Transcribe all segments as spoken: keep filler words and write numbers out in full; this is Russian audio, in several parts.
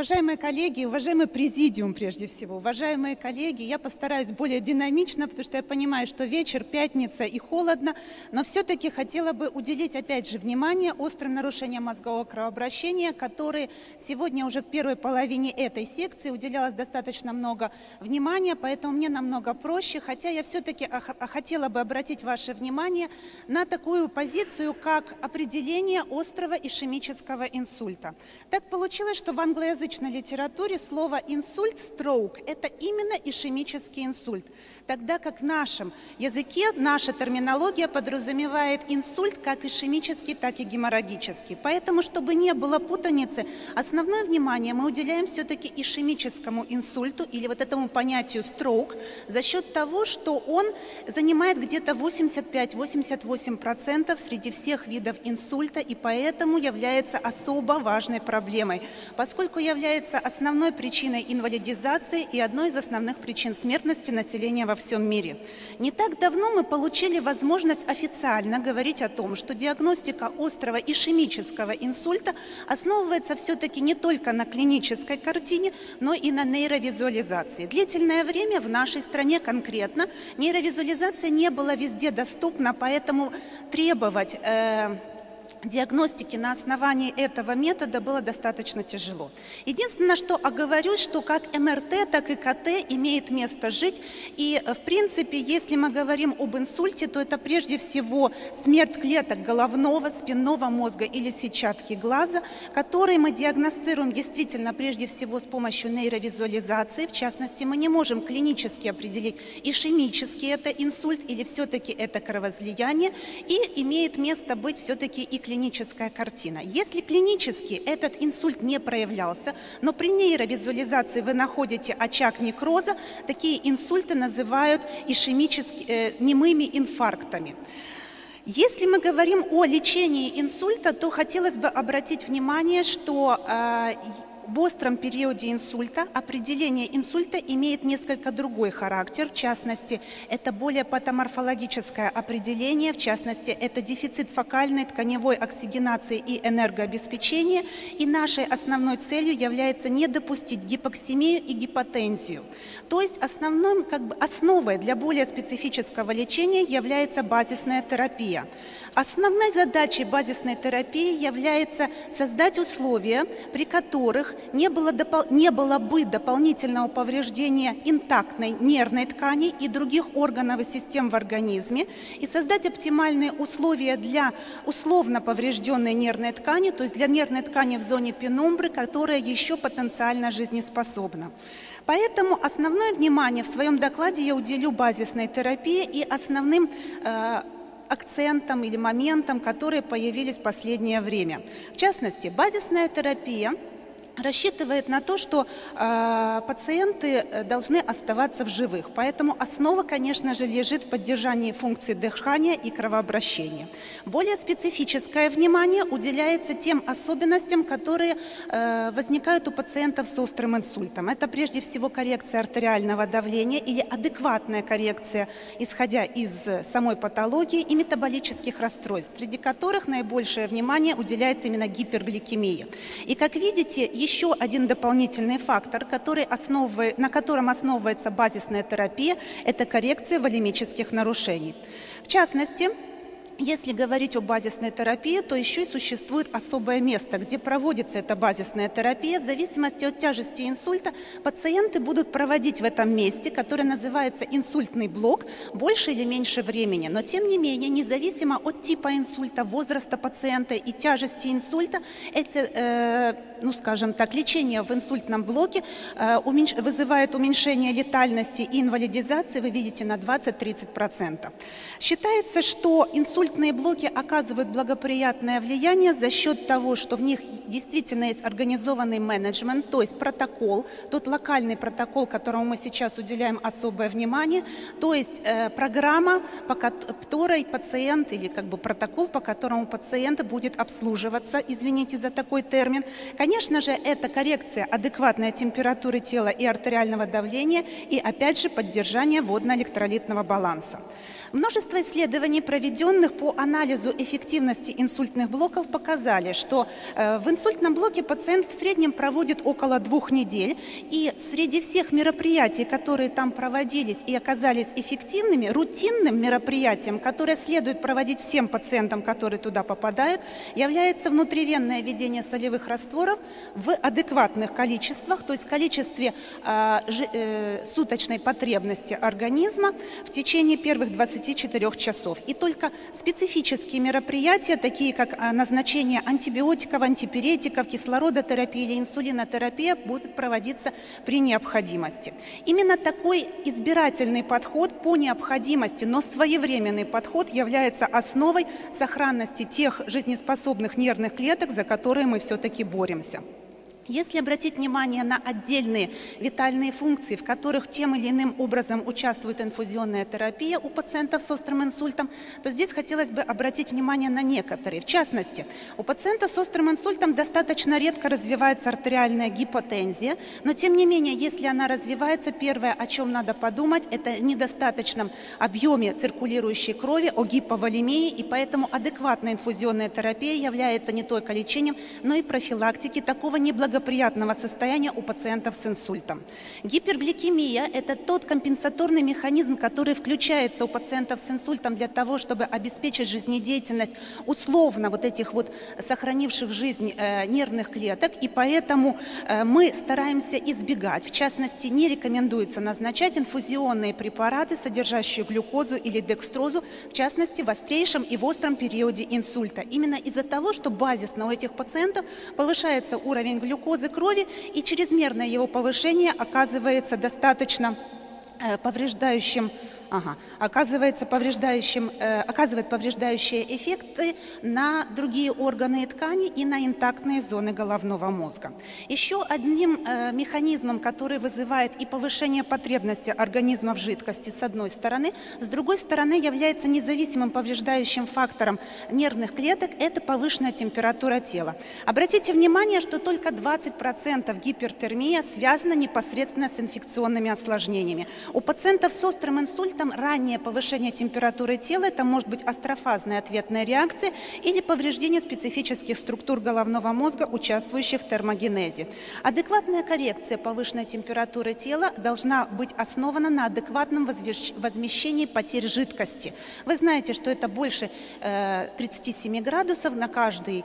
Уважаемые коллеги, уважаемый президиум, прежде всего, уважаемые коллеги, я постараюсь более динамично, потому что я понимаю, что вечер, пятница и холодно, но все-таки хотела бы уделить опять же внимание острым нарушениям мозгового кровообращения, которые сегодня уже в первой половине этой секции уделялось достаточно много внимания, поэтому мне намного проще, хотя я все-таки хотела бы обратить ваше внимание на такую позицию, как определение острого ишемического инсульта. Так получилось, что в англоязычном В язычной литературе слово «инсульт», «stroke» — это именно ишемический инсульт, тогда как в нашем языке наша терминология подразумевает инсульт как ишемический, так и геморрагический. Поэтому, чтобы не было путаницы, основное внимание мы уделяем все-таки ишемическому инсульту или вот этому понятию «stroke» за счет того, что он занимает где-то восемьдесят пять — восемьдесят восемь процентов среди всех видов инсульта и поэтому является особо важной проблемой, поскольку я является основной причиной инвалидизации и одной из основных причин смертности населения во всем мире. Не так давно мы получили возможность официально говорить о том, что диагностика острого ишемического инсульта основывается все-таки не только на клинической картине, но и на нейровизуализации. Длительное время в нашей стране конкретно нейровизуализация не была везде доступна, поэтому требовать э, диагностики на основании этого метода было достаточно тяжело. Единственное, что оговорюсь, что как МРТ, так и КТ имеет место жить. И, в принципе, если мы говорим об инсульте, то это прежде всего смерть клеток головного, спинного мозга или сетчатки глаза, которые мы диагностируем действительно прежде всего с помощью нейровизуализации. В частности, мы не можем клинически определить, ишемический это инсульт или все-таки это кровоизлияние. И имеет место быть все-таки и клиническая картина. Если клинически этот инсульт не проявлялся, но при нейровизуализации вы находите очаг некроза, такие инсульты называют ишемически, э, немыми инфарктами. Если мы говорим о лечении инсульта, то хотелось бы обратить внимание, что э, в остром периоде инсульта определение инсульта имеет несколько другой характер. В частности, это более патоморфологическое определение. В частности, это дефицит фокальной тканевой оксигенации и энергообеспечения. И нашей основной целью является не допустить гипоксемию и гипотензию. То есть основной, как бы, основой для более специфического лечения является базисная терапия. Основной задачей базисной терапии является создать условия, при которых Не было, не было бы дополнительного повреждения интактной нервной ткани и других органов и систем в организме, и создать оптимальные условия для условно поврежденной нервной ткани, то есть для нервной ткани в зоне пенумбры, которая еще потенциально жизнеспособна. Поэтому основное внимание в своем докладе я уделю базисной терапии и основным э, акцентам или моментам, которые появились в последнее время. В частности, базисная терапия рассчитывает на то, что э, пациенты должны оставаться в живых. Поэтому основа, конечно же, лежит в поддержании функций дыхания и кровообращения. Более специфическое внимание уделяется тем особенностям, которые э, возникают у пациентов с острым инсультом. Это прежде всего коррекция артериального давления или адекватная коррекция, исходя из самой патологии, и метаболических расстройств, среди которых наибольшее внимание уделяется именно гипергликемии. И, как видите, еще один дополнительный фактор, который основывает, на котором основывается базисная терапия, это коррекция волемических нарушений. В частности, если говорить о базисной терапии, то еще и существует особое место, где проводится эта базисная терапия. В зависимости от тяжести инсульта пациенты будут проводить в этом месте, которое называется инсультный блок, больше или меньше времени. Но тем не менее, независимо от типа инсульта, возраста пациента и тяжести инсульта, это, э, ну, скажем так, лечение в инсультном блоке э, уменьш... вызывает уменьшение летальности и инвалидизации, вы видите, на двадцать-тридцать процентов. Считается, что инсульт Инсультные блоки оказывают благоприятное влияние за счет того, что в них действительно есть организованный менеджмент, то есть протокол, тот локальный протокол, которому мы сейчас уделяем особое внимание, то есть э, программа, по которой пациент, или как бы протокол, по которому пациент будет обслуживаться, извините за такой термин. Конечно же, это коррекция адекватной температуры тела и артериального давления, и опять же поддержание водно-электролитного баланса. Множество исследований, проведенных по анализу эффективности инсультных блоков показали, что в инсультном блоке пациент в среднем проводит около двух недель. И среди всех мероприятий, которые там проводились и оказались эффективными, рутинным мероприятием, которое следует проводить всем пациентам, которые туда попадают, является внутривенное введение солевых растворов в адекватных количествах, то есть в количестве э, э, суточной потребности организма в течение первых двадцати четырёх часов. И только специфические мероприятия, такие как назначение антибиотиков, антипиретиков, кислородотерапия или инсулинотерапия, будут проводиться при необходимости. Именно такой избирательный подход по необходимости, но своевременный подход является основой сохранности тех жизнеспособных нервных клеток, за которые мы все-таки боремся. Если обратить внимание на отдельные витальные функции, в которых тем или иным образом участвует инфузионная терапия у пациентов с острым инсультом, то здесь хотелось бы обратить внимание на некоторые. В частности, у пациента с острым инсультом достаточно редко развивается артериальная гипотензия, но тем не менее, если она развивается, первое, о чем надо подумать, это о недостаточном объеме циркулирующей крови, о гиповолемии, и поэтому адекватная инфузионная терапия является не только лечением, но и профилактикой такого неблагоприятного благоприятного состояния у пациентов с инсультом. Гипергликемия – это тот компенсаторный механизм, который включается у пациентов с инсультом для того, чтобы обеспечить жизнедеятельность условно вот этих вот сохранивших жизнь э, нервных клеток, и поэтому э, мы стараемся избегать. В частности, не рекомендуется назначать инфузионные препараты, содержащие глюкозу или декстрозу, в частности, в острейшем и в остром периоде инсульта. Именно из-за того, что базисно у этих пациентов повышается уровень глюкозы, глюкозы крови, и чрезмерное его повышение оказывается достаточно повреждающим, ага, оказывается повреждающим, э, оказывает повреждающие эффекты на другие органы и ткани и на интактные зоны головного мозга. Еще одним э, механизмом, который вызывает и повышение потребности организма в жидкости с одной стороны, с другой стороны является независимым повреждающим фактором нервных клеток, это повышенная температура тела. Обратите внимание, что только двадцать процентов гипертермия связана непосредственно с инфекционными осложнениями. У пациентов с острым инсультом раннее повышение температуры тела, это может быть астрофазная ответная реакция или повреждение специфических структур головного мозга, участвующих в термогенезе. Адекватная коррекция повышенной температуры тела должна быть основана на адекватном возмещении потерь жидкости. Вы знаете, что это больше э, тридцати семи градусов на каждый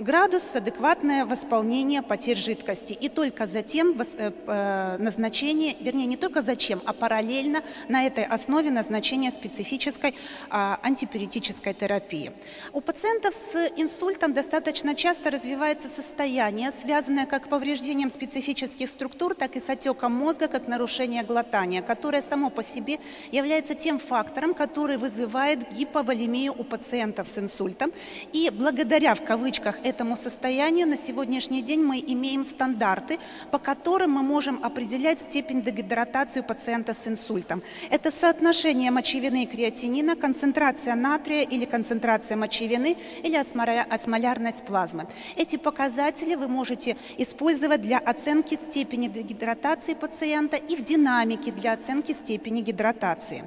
градус, адекватное восполнение потерь жидкости. И только затем назначение, вернее, не только зачем, а параллельно на этой основе назначение специфической антипиретической терапии. У пациентов с инсультом достаточно часто развивается состояние, связанное как с повреждением специфических структур, так и с отеком мозга, как нарушение глотания, которое само по себе является тем фактором, который вызывает гиповолемию у пациентов с инсультом. И благодаря, в кавычках, этому состоянию на сегодняшний день мы имеем стандарты, по которым мы можем определять степень дегидратации пациента с инсультом. Это соотношение мочевины и креатинина, концентрация натрия или концентрация мочевины или осмолярность плазмы. Эти показатели вы можете использовать для оценки степени дегидратации пациента и в динамике для оценки степени гидратации.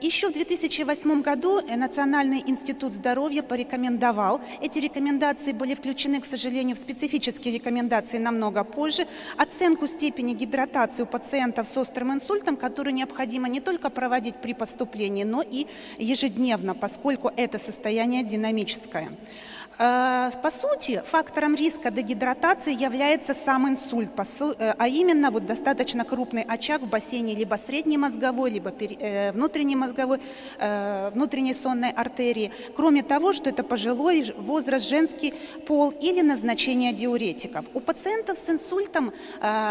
Еще в две тысячи восьмом году Национальный институт здоровья порекомендовал, эти рекомендации были включены, к сожалению, в специфические рекомендации намного позже, оценку степени гидратации у пациентов с острым инсультом, которую необходимо не только проводить при поступлении, но и ежедневно, поскольку это состояние динамическое. По сути, фактором риска дегидратации является сам инсульт, а именно вот достаточно крупный очаг в бассейне либо среднемозговой, либо внутреннемозговой, внутренней сонной артерии. Кроме того, что это пожилой возраст, женский пол или назначение диуретиков. У пациентов с инсультом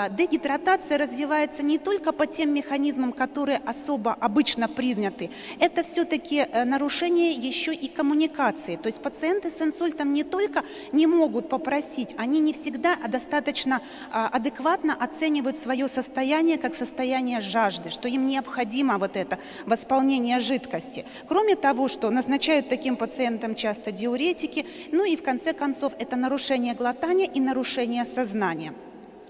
дегидратация развивается не только по тем механизмам, которые особо обычно приняты. Это все-таки нарушение еще и коммуникации. То есть пациенты с инсультом там не только не могут попросить, они не всегда достаточно адекватно оценивают свое состояние как состояние жажды, что им необходимо вот это восполнение жидкости. Кроме того, что назначают таким пациентам часто диуретики, ну и в конце концов это нарушение глотания и нарушение сознания.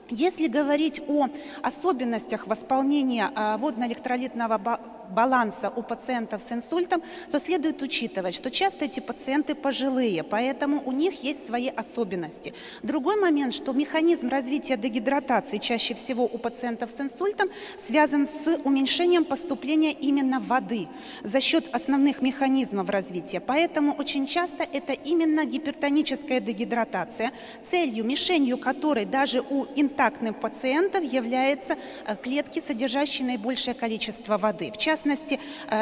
Если говорить о особенностях восполнения водно-электролитного баланса, баланса у пациентов с инсультом, то следует учитывать, что часто эти пациенты пожилые, поэтому у них есть свои особенности. Другой момент, что механизм развития дегидратации чаще всего у пациентов с инсультом связан с уменьшением поступления именно воды за счет основных механизмов развития. Поэтому очень часто это именно гипертоническая дегидратация, целью, мишенью которой даже у интактных пациентов являются клетки, содержащие наибольшее количество воды. В частности,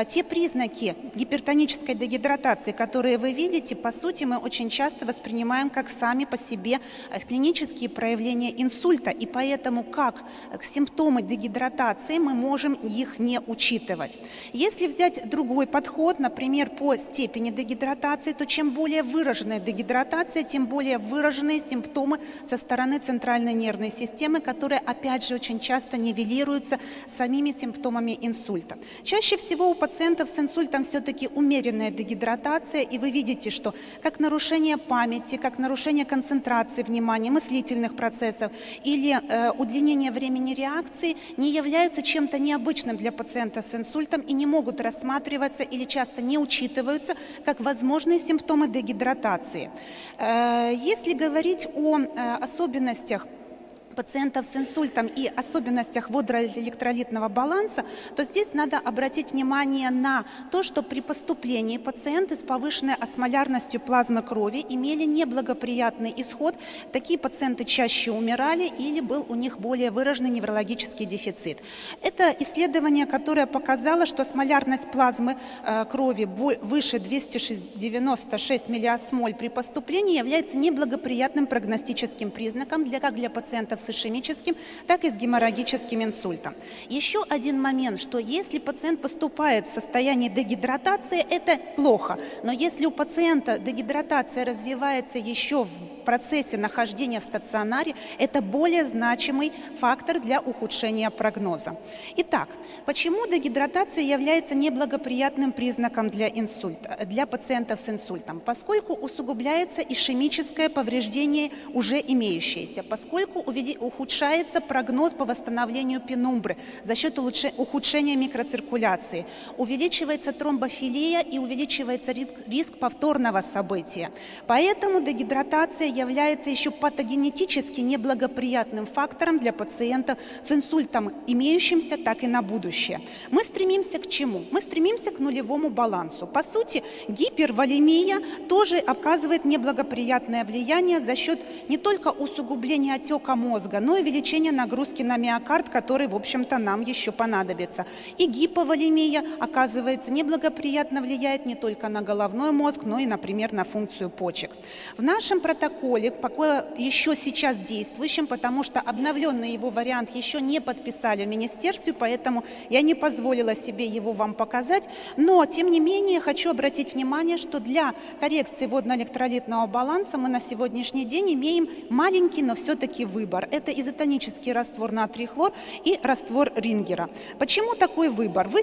те признаки гипертонической дегидратации, которые вы видите, по сути, мы очень часто воспринимаем как сами по себе клинические проявления инсульта, и поэтому как симптомы дегидратации мы можем их не учитывать. Если взять другой подход, например, по степени дегидратации, то чем более выраженная дегидратация, тем более выраженные симптомы со стороны центральной нервной системы, которые, опять же, очень часто нивелируются самими симптомами инсульта. Чаще всего у пациентов с инсультом все-таки умеренная дегидратация, и вы видите, что как нарушение памяти, как нарушение концентрации внимания, мыслительных процессов или э, удлинение времени реакции не являются чем-то необычным для пациента с инсультом и не могут рассматриваться или часто не учитываются как возможные симптомы дегидратации. Э, если говорить о э, особенностях пациентов с инсультом и особенностях водороэлектролитного баланса, то здесь надо обратить внимание на то, что при поступлении пациенты с повышенной осмолярностью плазмы крови имели неблагоприятный исход. Такие пациенты чаще умирали или был у них более выраженный неврологический дефицит. Это исследование, которое показало, что осмолярность плазмы крови выше двухсот девяноста шести миллиосмоль при поступлении является неблагоприятным прогностическим признаком для, как для пациентов с ишемическим, так и с геморрагическим инсультом. Еще один момент, что если пациент поступает в состоянии дегидратации, это плохо. Но если у пациента дегидратация развивается еще в процессе нахождения в стационаре, это более значимый фактор для ухудшения прогноза. Итак, почему дегидратация является неблагоприятным признаком для инсульта, для пациентов с инсультом? Поскольку усугубляется ишемическое повреждение уже имеющееся, поскольку ухудшается прогноз по восстановлению пенумбры за счет ухудшения микроциркуляции, увеличивается тромбофилия и увеличивается риск повторного события. Поэтому дегидратация является еще патогенетически неблагоприятным фактором для пациентов с инсультом, имеющимся, так и на будущее. Мы стремимся к чему? Мы стремимся к нулевому балансу. По сути, гиперволемия тоже оказывает неблагоприятное влияние за счет не только усугубления отека мозга, но и увеличения нагрузки на миокард, который, в общем-то, нам еще понадобится. И гиповолемия, оказывается, неблагоприятно влияет не только на головной мозг, но и, например, на функцию почек. В нашем протоколе, пока еще сейчас действующем, потому что обновленный его вариант еще не подписали в министерстве, поэтому я не позволила себе его вам показать, но, тем не менее, хочу обратить внимание, что для коррекции водно-электролитного баланса мы на сегодняшний день имеем маленький, но все-таки выбор. Это изотонический раствор натрий-хлор и раствор Рингера. Почему такой выбор? Вы,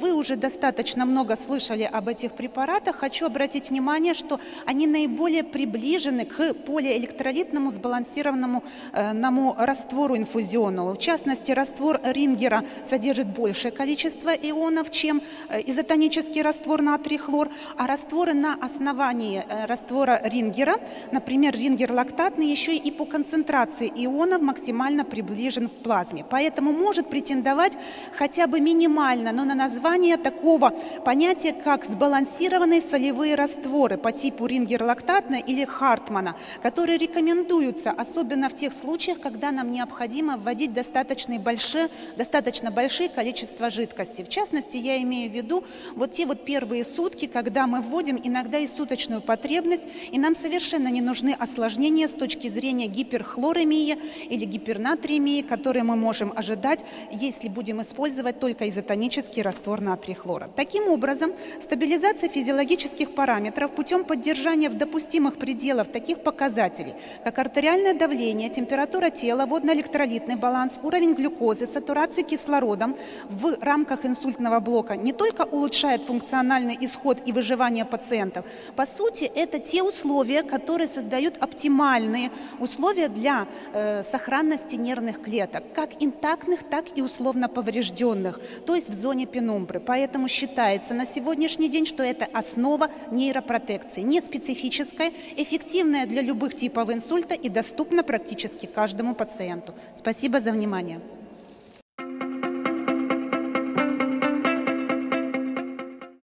вы уже достаточно много слышали об этих препаратах. Хочу обратить внимание, что они наиболее приближены к полиэлектролитному сбалансированному э, ному раствору инфузионного. В частности, раствор Рингера содержит большее количество ионов, чем изотонический раствор натрий-хлор, а растворы на основании э, раствора Рингера, например, рингер-лактатный, еще и по концентрации ионов максимально приближен к плазме. Поэтому может претендовать хотя бы минимально, но на название такого понятия, как сбалансированные солевые растворы по типу рингер-лактатна или Хартмана, которые рекомендуются особенно в тех случаях, когда нам необходимо вводить достаточно большие, достаточно большие количества жидкости. В частности, я имею в виду вот те вот первые сутки, когда мы вводим иногда и суточную потребность, и нам совершенно не нужны осложнения с точки зрения гиперхлоремии или гипернатриемии, которые мы можем ожидать, если будем использовать только изотонический раствор натрия хлора. Таким образом, стабилизация физиологических параметров путем поддержания в допустимых пределах таких показателей, как артериальное давление, температура тела, водно-электролитный баланс, уровень глюкозы, сатурация кислородом в рамках инсультного блока не только улучшает функциональный исход и выживание пациентов, по сути, это те условия, которые создают оптимальные условия для э, сохранности нервных клеток, как интактных, так и условно поврежденных, то есть в зоне пенумбры. Поэтому считается на сегодняшний день, что это основа нейропротекции, неспецифическая, эффективная для любых типов инсульта и доступна практически каждому пациенту. Спасибо за внимание.